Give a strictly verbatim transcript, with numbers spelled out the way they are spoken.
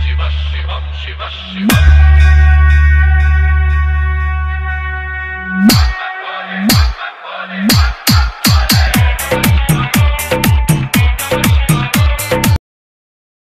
Shiva Shiva Shiva Shiva.